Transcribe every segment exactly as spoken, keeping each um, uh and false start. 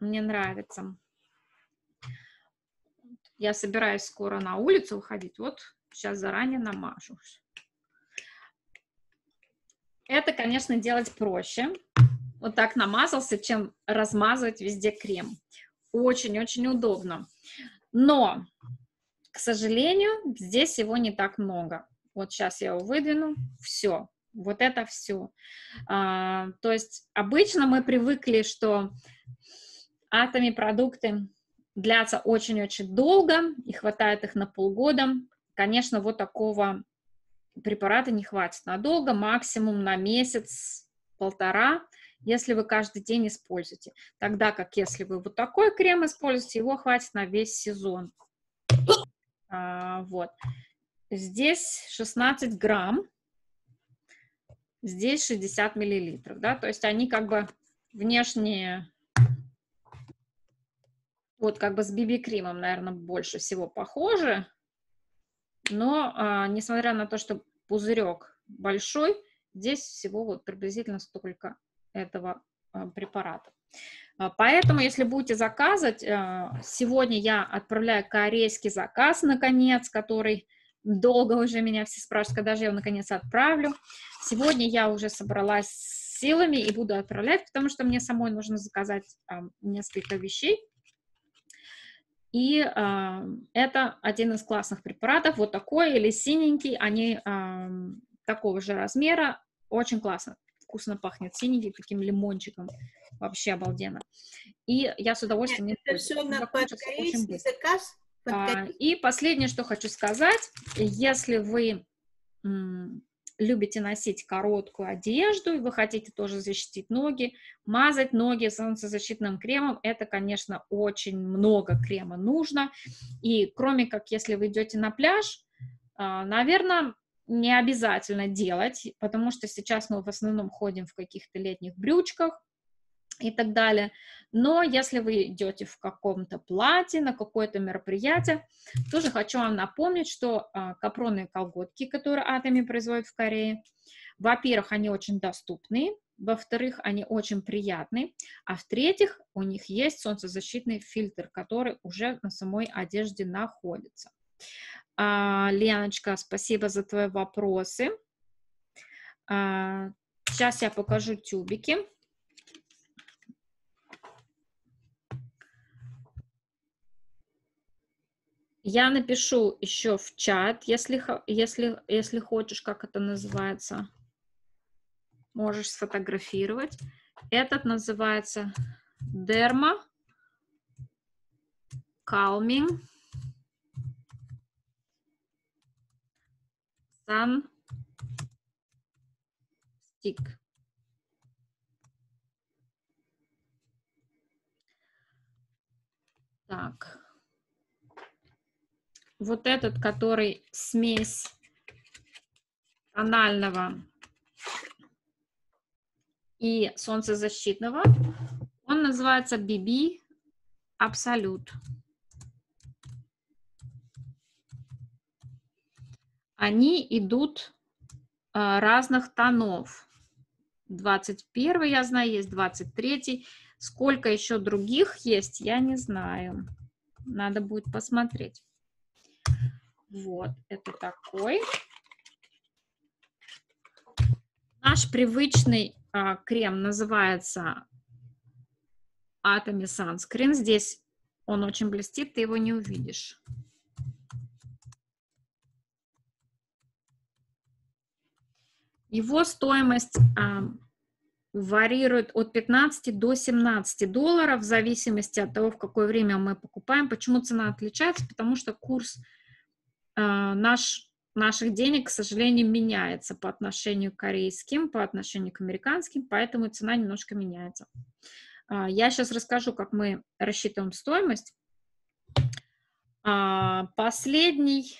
Мне нравится. Я собираюсь скоро на улицу выходить. Вот сейчас заранее намажу. Это, конечно, делать проще. Вот так намазался, чем размазывать везде крем. Очень-очень удобно. Но, к сожалению, здесь его не так много. Вот сейчас я его выдвину. Все. Вот это все. А, то есть обычно мы привыкли, что Atomy продукты длятся очень-очень долго, и хватает их на полгода. Конечно, вот такого препарата не хватит надолго, максимум на месяц-полтора, если вы каждый день используете. Тогда как если вы вот такой крем используете, его хватит на весь сезон. А, вот. Здесь шестнадцать грамм, здесь шестьдесят миллилитров, да, то есть они как бы внешне... Вот как бы с би би-кремом, наверное, больше всего похоже, но а, несмотря на то, что пузырек большой, здесь всего вот приблизительно столько этого а, препарата. А, поэтому, если будете заказывать, а, сегодня я отправляю корейский заказ, наконец, который долго уже меня все спрашивают, когда же я его наконец отправлю. Сегодня я уже собралась с силами и буду отправлять, потому что мне самой нужно заказать а, несколько вещей. И э, это один из классных препаратов, вот такой или синенький, они э, такого же размера, очень классно, вкусно пахнет синенький, таким лимончиком, вообще обалденно. И я с удовольствием... Нет, это все на подкорейский заказ. Подкорейский. И последнее, что хочу сказать, если вы м, любите носить короткую одежду, и вы хотите тоже защитить ноги, мазать ноги солнцезащитным кремом, это, конечно, очень много крема нужно. И кроме как, если вы идете на пляж, наверное, не обязательно делать, потому что сейчас мы в основном ходим в каких-то летних брючках и так далее. Но если вы идете в каком-то платье, на какое-то мероприятие, тоже хочу вам напомнить, что а, капроновые колготки, которые Atomy производят в Корее, во-первых, они очень доступны, во-вторых, они очень приятны, а в-третьих, у них есть солнцезащитный фильтр, который уже на самой одежде находится. А, Леночка, спасибо за твои вопросы. А, сейчас я покажу тюбики. Я напишу еще в чат, если, если, если хочешь, как это называется, можешь сфотографировать. Этот называется Derma Calming Sun Stick. Так. Вот этот, который смесь тонального и солнцезащитного, он называется би би Absolute. Они идут а, разных тонов. двадцать первый, я знаю, есть двадцать третий. Сколько еще других есть, я не знаю. Надо будет посмотреть. Вот, это такой. Наш привычный а, крем называется Atomy Sunscreen. Здесь он очень блестит, ты его не увидишь. Его стоимость а, варьирует от пятнадцати до семнадцати долларов в зависимости от того, в какое время мы покупаем. Почему цена отличается? Потому что курс Наш, наших денег, к сожалению, меняется по отношению к корейским, по отношению к американским, поэтому цена немножко меняется. Я сейчас расскажу, как мы рассчитываем стоимость. Последний,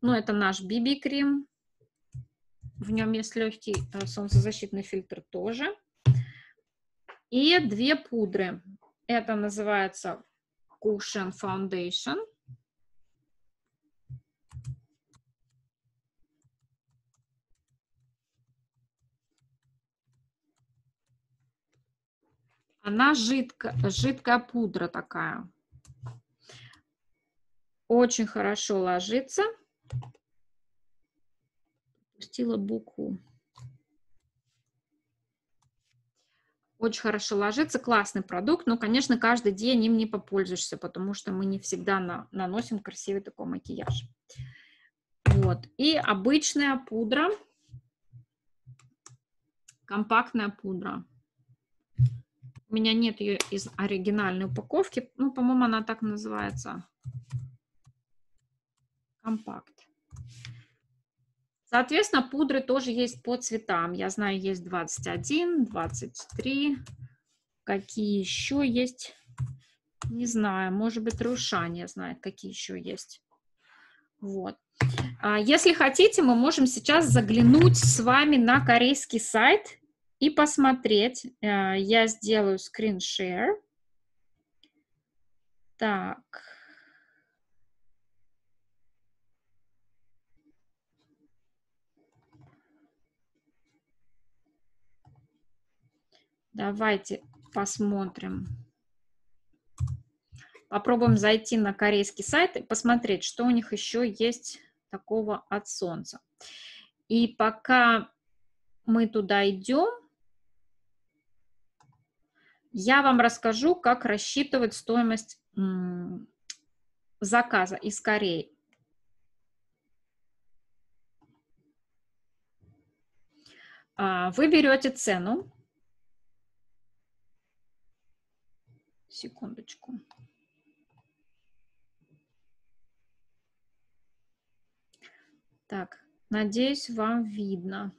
ну, это наш би би-крем. В нем есть легкий солнцезащитный фильтр тоже. И две пудры. Это называется Cushion Foundation. Она жидко, жидкая пудра такая. Очень хорошо ложится. Пустила букву. Очень хорошо ложится, классный продукт, но, конечно, каждый день им не попользуешься, потому что мы не всегда на, наносим красивый такой макияж. Вот. И обычная пудра, компактная пудра. У меня нет ее из оригинальной упаковки, ну, по-моему, она так называется. Компакт. Соответственно, пудры тоже есть по цветам. Я знаю, есть двадцать один, двадцать три. Какие еще есть? Не знаю. Может быть, Рушания знает, какие еще есть. Вот. Если хотите, мы можем сейчас заглянуть с вами на корейский сайт и посмотреть. Я сделаю скриншер. Так. Давайте посмотрим. Попробуем зайти на корейский сайт и посмотреть, что у них еще есть такого от солнца. И пока мы туда идем, я вам расскажу, как рассчитывать стоимость заказа из Кореи. Вы берете цену. Секундочку. Так, надеюсь, вам видно.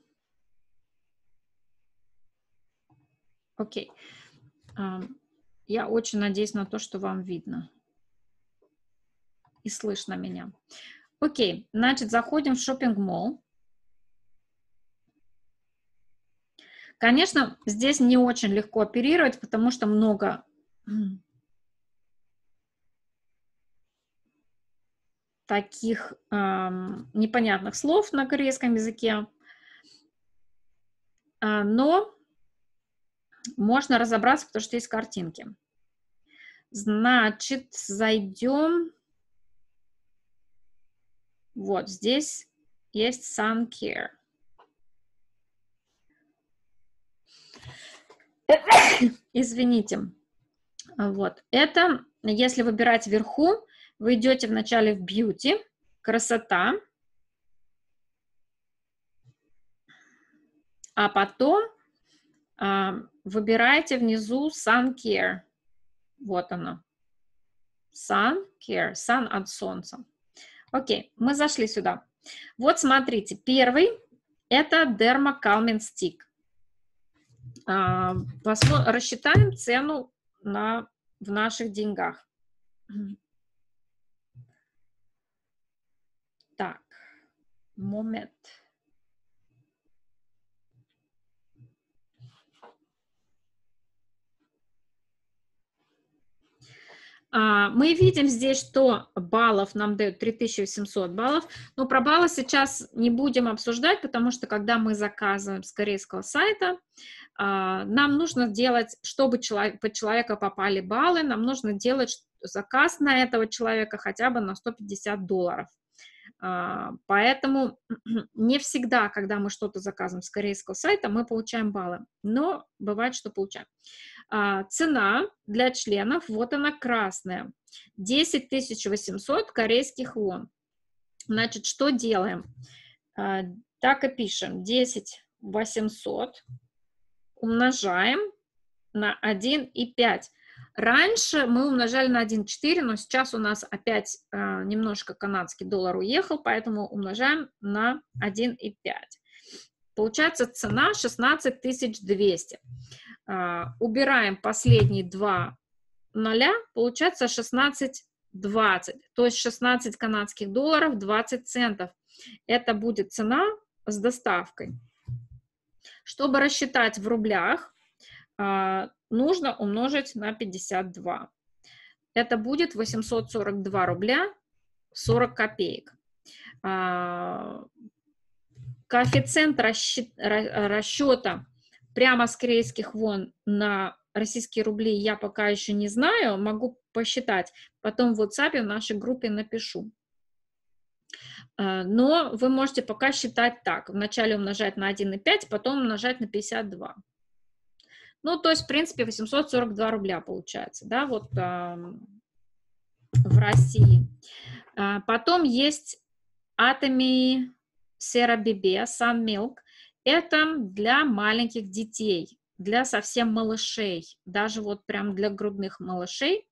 Окей. Я очень надеюсь на то, что вам видно. И слышно меня. Окей, значит, заходим в шопинг-молл. Конечно, здесь не очень легко оперировать, потому что много... таких эм, непонятных слов на корейском языке, э, но можно разобраться, потому что есть картинки. Значит, зайдем. Вот здесь есть sun care. Извините. Вот, это, если выбирать вверху, вы идете вначале в beauty, красота, а потом э, выбираете внизу sun care, вот оно, sun care, sun от солнца. Окей, мы зашли сюда. Вот смотрите, первый, это Derma Calming Stick. Э, рассчитаем цену на, в наших деньгах. Так, момент. А, мы видим здесь, что баллов нам дают три тысячи восемьсот баллов. Но про баллы сейчас не будем обсуждать, потому что когда мы заказываем с корейского сайта, нам нужно делать, чтобы человек, под человека попали баллы, нам нужно делать заказ на этого человека хотя бы на сто пятьдесят долларов. Поэтому не всегда, когда мы что-то заказываем с корейского сайта, мы получаем баллы, но бывает, что получаем. Цена для членов, вот она красная, десять тысяч восемьсот корейских вон. Значит, что делаем? Так и пишем, десять тысяч восемьсот. Умножаем на один и пять. Раньше мы умножали на один и четыре, но сейчас у нас опять э, немножко канадский доллар уехал, поэтому умножаем на один и пять. Получается цена шестнадцать тысяч двести. Э, убираем последние два ноля, получается шестнадцать двадцать. То есть шестнадцать канадских долларов, двадцать центов. Это будет цена с доставкой. Чтобы рассчитать в рублях, нужно умножить на пятьдесят два. Это будет восемьсот сорок два рубля сорок копеек. Коэффициент расчета прямо с корейских вон на российские рубли я пока еще не знаю, могу посчитать, потом в WhatsApp в нашей группе напишу. Но вы можете пока считать так, вначале умножать на один и пять, потом умножать на пятьдесят два. Ну, то есть, в принципе, восемьсот сорок два рубля получается, да, вот э, в России. Э, потом есть Atomy Cera би би Sun Milk. Это для маленьких детей, для совсем малышей, даже вот прям для грудных малышей.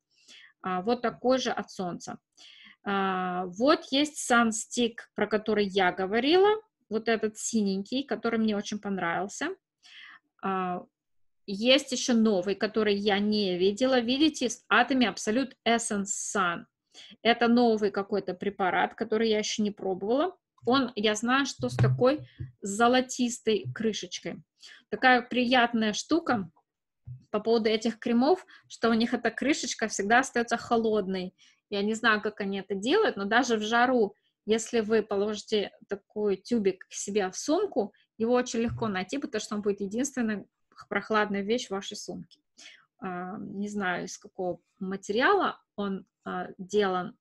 Э, вот такой же от солнца. Э, вот есть Sun Stick, про который я говорила, вот этот синенький, который мне очень понравился. Э, Есть еще новый, который я не видела. Видите, Atomy Absolute Essence Sun. Это новый какой-то препарат, который я еще не пробовала. Он, я знаю, что с такой золотистой крышечкой. Такая приятная штука по поводу этих кремов, что у них эта крышечка всегда остается холодной. Я не знаю, как они это делают, но даже в жару, если вы положите такой тюбик к себе в сумку, его очень легко найти, потому что он будет единственным прохладная вещь в вашей сумке. Не знаю, из какого материала он делан,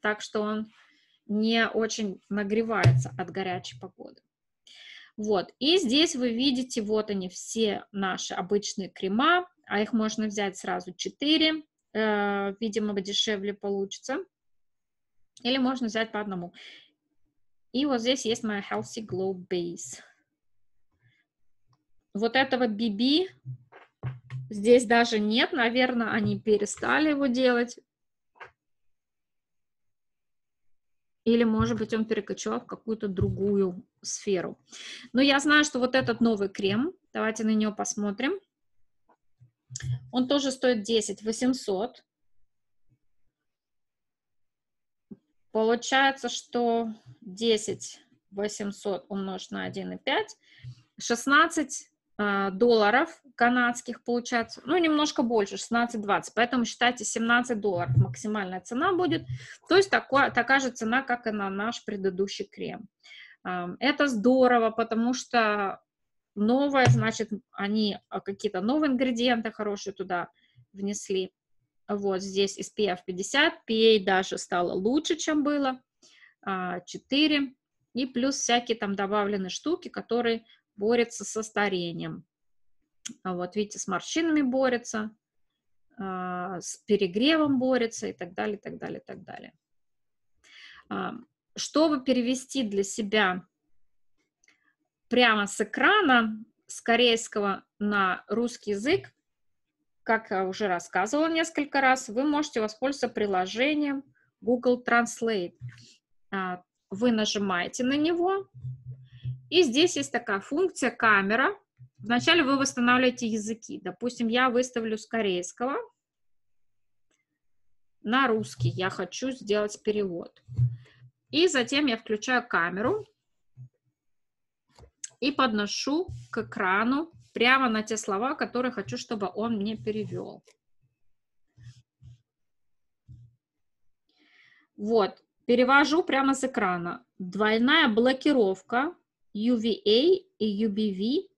так что он не очень нагревается от горячей погоды. Вот, и здесь вы видите, вот они все наши обычные крема, а их можно взять сразу четыре, видимо, дешевле получится, или можно взять по одному. И вот здесь есть моя Healthy Glow Base. Вот этого би би здесь даже нет, наверное, они перестали его делать. Или, может быть, он перекочевал в какую-то другую сферу. Но я знаю, что вот этот новый крем, давайте на него посмотрим. Он тоже стоит десять тысяч восемьсот. Получается, что десять тысяч восемьсот умножить на один и пять, шестнадцать долларов канадских получается, ну, немножко больше, шестнадцать двадцать, поэтому считайте семнадцать долларов максимальная цена будет, то есть такое, такая же цена, как и на наш предыдущий крем. Это здорово, потому что новое, значит, они какие-то новые ингредиенты хорошие туда внесли. Вот здесь эс пи эф пятьдесят, пи эй даже стало лучше, чем было, четыре, и плюс всякие там добавленные штуки, которые борется со старением. Вот видите, с морщинами борется, с перегревом борется и так далее, так далее, так далее. Чтобы перевести для себя прямо с экрана, с корейского на русский язык, как я уже рассказывала несколько раз, вы можете воспользоваться приложением Google Translate. Вы нажимаете на него. И здесь есть такая функция камера. Вначале вы восстанавливаете языки. Допустим, я выставлю с корейского на русский. Я хочу сделать перевод. И затем я включаю камеру и подношу к экрану прямо на те слова, которые хочу, чтобы он мне перевел. Вот, перевожу прямо с экрана. Двойная блокировка. ю ви эй и ю ви би,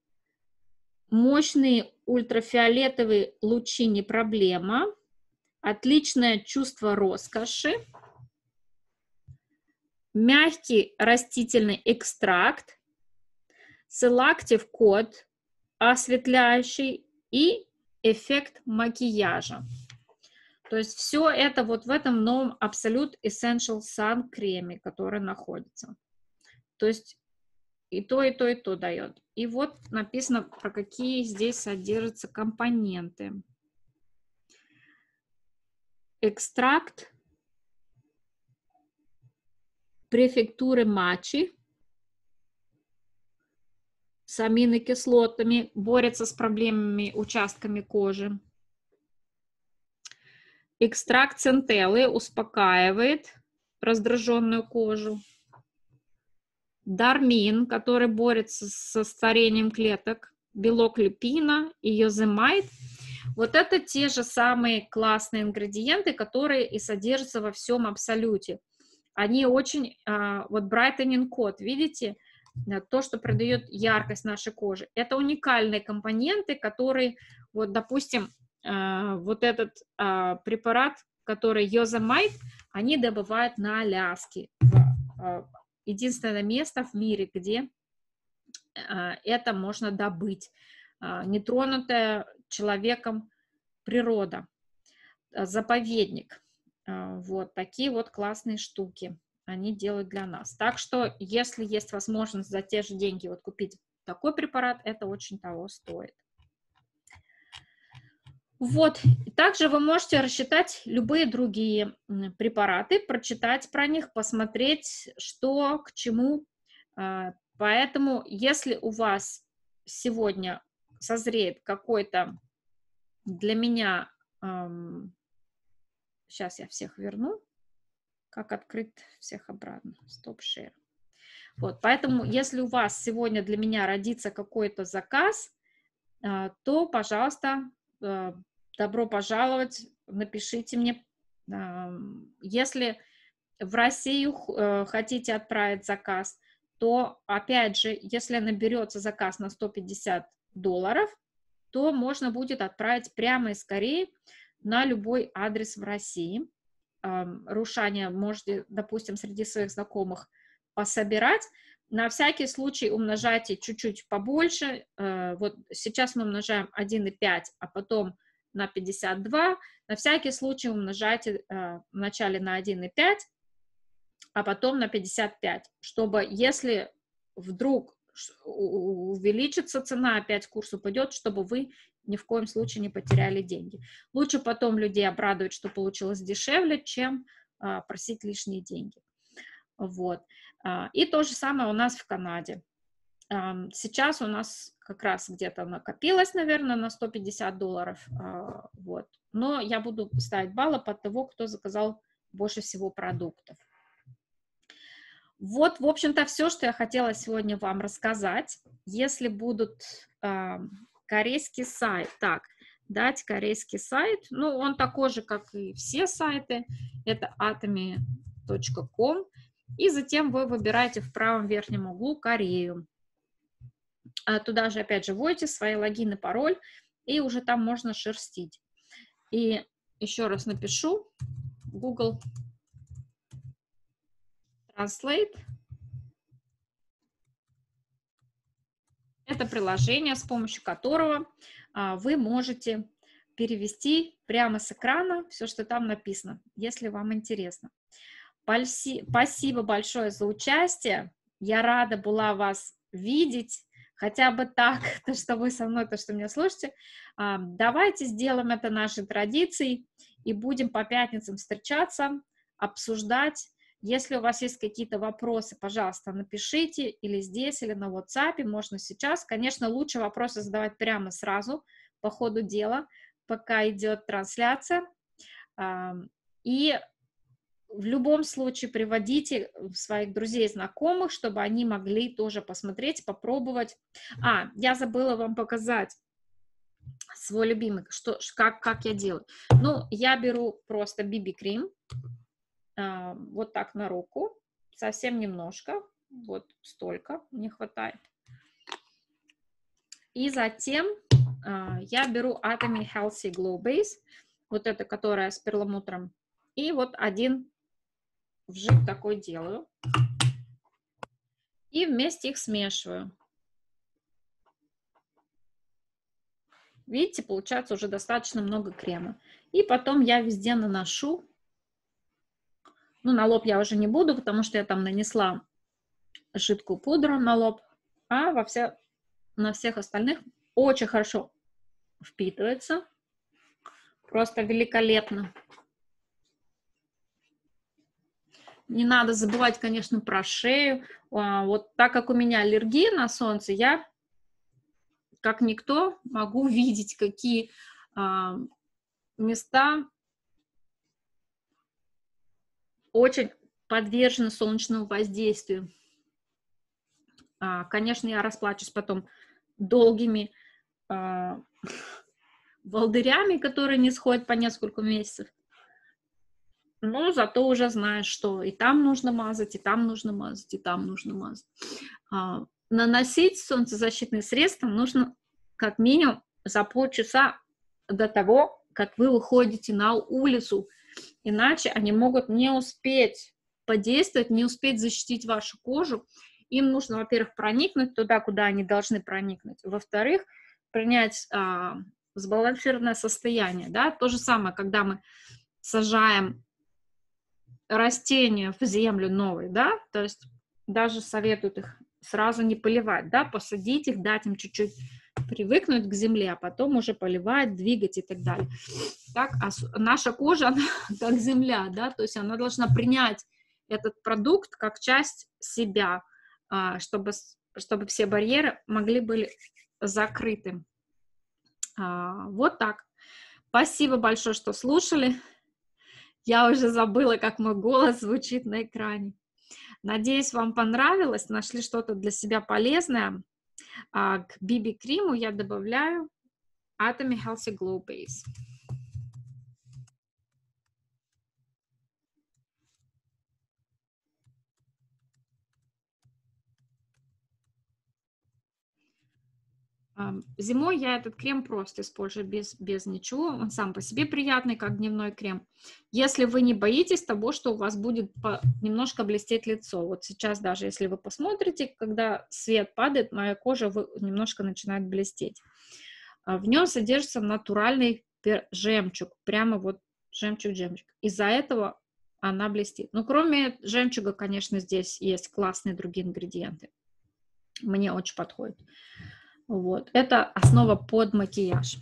мощные ультрафиолетовые лучи не проблема, отличное чувство роскоши, мягкий растительный экстракт, селактив-код осветляющий и эффект макияжа. То есть все это вот в этом новом Absolute Essential Sun креме, который находится. То есть и то, и то, и то дает. И вот написано, про какие здесь содержатся компоненты. Экстракт префектуры мачи с аминокислотами, борется с проблемами участками кожи. Экстракт центелы успокаивает раздраженную кожу. Дармин, который борется со старением клеток, белок лепина и йоземайт. Вот это те же самые классные ингредиенты, которые и содержатся во всем абсолюте. Они очень, вот brightening код, видите, то, что придает яркость нашей коже. Это уникальные компоненты, которые, вот допустим, э, вот этот э, препарат, который йоземайт, они добывают на Аляске. Единственное место в мире, где э, это можно добыть. Э, нетронутая человеком природа, э, заповедник. Э, вот такие вот классные штуки они делают для нас. Так что, если есть возможность за те же деньги вот купить такой препарат, это очень того стоит. Вот. Также вы можете рассчитать любые другие препараты, прочитать про них, посмотреть, что к чему. Поэтому, если у вас сегодня созреет какой-то для меня... Сейчас я всех верну. Как открыть всех обратно? Стоп-шер. Вот, поэтому, если у вас сегодня для меня родится какой-то заказ, то, пожалуйста, добро пожаловать, напишите мне. Если в Россию хотите отправить заказ, то, опять же, если наберется заказ на сто пятьдесят долларов, то можно будет отправить прямо из Кореи на любой адрес в России. Рушания можете, допустим, среди своих знакомых пособирать. На всякий случай умножайте чуть-чуть побольше. Вот сейчас мы умножаем один и пять, а потом на пятьдесят два. На всякий случай умножайте вначале на один и пять, а потом на пятьдесят пять, чтобы если вдруг увеличится цена, опять курс упадет, чтобы вы ни в коем случае не потеряли деньги. Лучше потом людей обрадовать, что получилось дешевле, чем просить лишние деньги. Вот. И то же самое у нас в Канаде. Сейчас у нас как раз где-то накопилось, наверное, на сто пятьдесят долларов. Вот. Но я буду ставить баллы под того, кто заказал больше всего продуктов. Вот, в общем-то, все, что я хотела сегодня вам рассказать. Если будут корейский сайт, так, дать корейский сайт, ну, он такой же, как и все сайты, это atomy точка com. И затем вы выбираете в правом верхнем углу Корею. Туда же опять же вводите свои логин и пароль, и уже там можно шерстить. И еще раз напишу Google Translate. Это приложение, с помощью которого вы можете перевести прямо с экрана все, что там написано, если вам интересно. Спасибо большое за участие. Я рада была вас видеть, хотя бы так, то, что вы со мной, то, что меня слушаете. Давайте сделаем это нашей традицией и будем по пятницам встречаться, обсуждать. Если у вас есть какие-то вопросы, пожалуйста, напишите или здесь, или на WhatsApp, можно сейчас. Конечно, лучше вопросы задавать прямо сразу по ходу дела, пока идет трансляция. И в любом случае приводите своих друзей и знакомых, чтобы они могли тоже посмотреть, попробовать. А, я забыла вам показать свой любимый, что, как, как я делаю. Ну, я беру просто би би-крем, э, вот так на руку, совсем немножко, вот столько не хватает. И затем э, я беру Atomy Healthy Glow Base, вот это, которая с перламутром, и вот один вжиг такой делаю. И вместе их смешиваю. Видите, получается уже достаточно много крема. И потом я везде наношу. Ну, на лоб я уже не буду, потому что я там нанесла жидкую пудру на лоб. А во все, на всех остальных очень хорошо впитывается. Просто великолепно. Не надо забывать, конечно, про шею. Вот так как у меня аллергия на солнце, я, как никто, могу видеть, какие места очень подвержены солнечному воздействию. Конечно, я расплачусь потом долгими волдырями, которые не сходят по несколько месяцев. Но зато уже знаешь, что и там нужно мазать, и там нужно мазать, и там нужно мазать. А, наносить солнцезащитные средства нужно как минимум за полчаса до того, как вы выходите на улицу. Иначе они могут не успеть подействовать, не успеть защитить вашу кожу. Им нужно, во-первых, проникнуть туда, куда они должны проникнуть. Во-вторых, принять а, сбалансированное состояние. Да? То же самое, когда мы сажаем растения в землю новые, да, то есть даже советуют их сразу не поливать, да, посадить их, дать им чуть-чуть привыкнуть к земле, а потом уже поливать, двигать и так далее. Так, а наша кожа, она как земля, да, то есть она должна принять этот продукт как часть себя, чтобы, чтобы все барьеры могли быть закрыты. Вот так. Спасибо большое, что слушали. Я уже забыла, как мой голос звучит на экране. Надеюсь, вам понравилось, нашли что-то для себя полезное. К би би-кремам я добавляю Atomy Healthy Glow Base. Зимой я этот крем просто использую без, без ничего, он сам по себе приятный, как дневной крем. Если вы не боитесь того, что у вас будет по, немножко блестеть лицо, вот сейчас даже если вы посмотрите, когда свет падает, моя кожа вы, немножко начинает блестеть. В нем содержится натуральный жемчуг, прямо вот жемчуг-жемчуг, из-за этого она блестит. Ну, кроме жемчуга, конечно, здесь есть классные другие ингредиенты, мне очень подходит. Вот, это основа под макияж.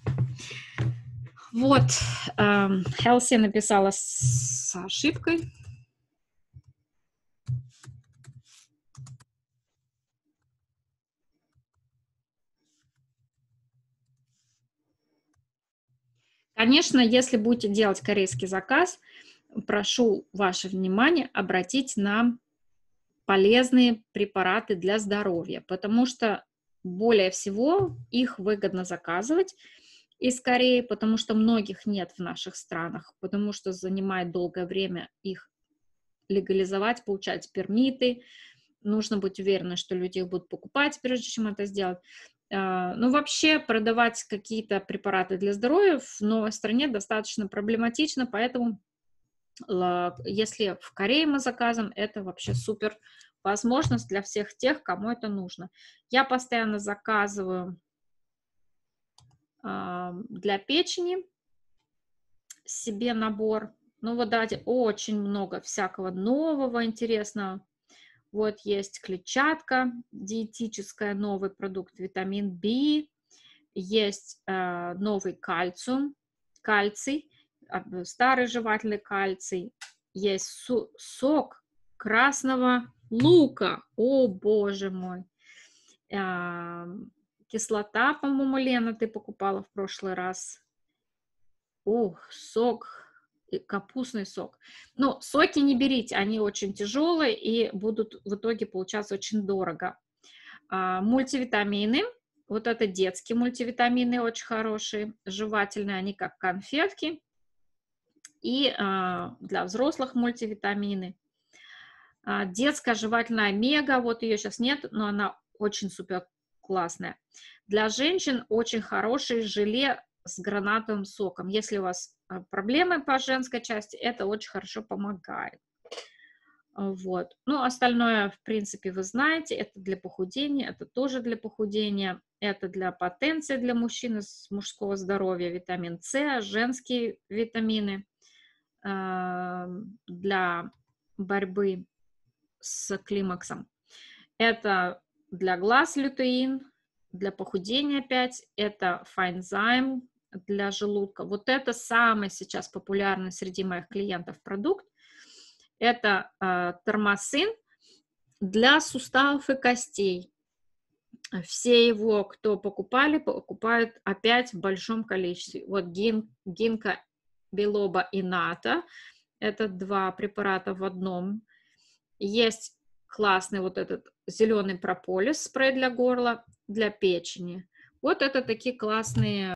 Вот, эм, Healthy написала с ошибкой. Конечно, если будете делать корейский заказ, прошу ваше внимание обратить на полезные препараты для здоровья, потому что более всего их выгодно заказывать из Кореи, потому что многих нет в наших странах, потому что занимает долгое время их легализовать, получать пермиты. Нужно быть уверенным, что люди их будут покупать, прежде чем это сделать. Ну, вообще, продавать какие-то препараты для здоровья в новой стране достаточно проблематично, поэтому если в Корее мы заказываем, это вообще супер возможность для всех тех, кому это нужно. Я постоянно заказываю э, для печени себе набор. Ну, вот, давайте, очень много всякого нового, интересного. Вот есть клетчатка диетическая, новый продукт, витамин би, есть э, новый кальциум, кальций, старый жевательный кальций, есть су- сок красного лука, о боже мой, а, кислота, по-моему, Лена, ты покупала в прошлый раз, ух, сок, капустный сок. Ну, соки не берите, они очень тяжелые и будут в итоге получаться очень дорого. А, мультивитамины, вот это детские мультивитамины очень хорошие, жевательные, они как конфетки, и а, для взрослых мультивитамины. Детская жевательная омега, вот ее сейчас нет, но она очень супер классная. Для женщин очень хорошее желе с гранатовым соком. Если у вас проблемы по женской части, это очень хорошо помогает. Вот. Ну, остальное, в принципе, вы знаете, это для похудения, это тоже для похудения, это для потенции для мужчин из мужского здоровья, витамин С, женские витамины, для борьбы с климаксом. Это для глаз лютеин, для похудения опять, это файнзайм для желудка. Вот это самый сейчас популярный среди моих клиентов продукт. Это э, тормосин для суставов и костей. Все его, кто покупали, покупают опять в большом количестве. Вот гин, гинкобилоба и ната. Это два препарата в одном. Есть классный вот этот зеленый прополис, спрей для горла, для печени. Вот это такие классные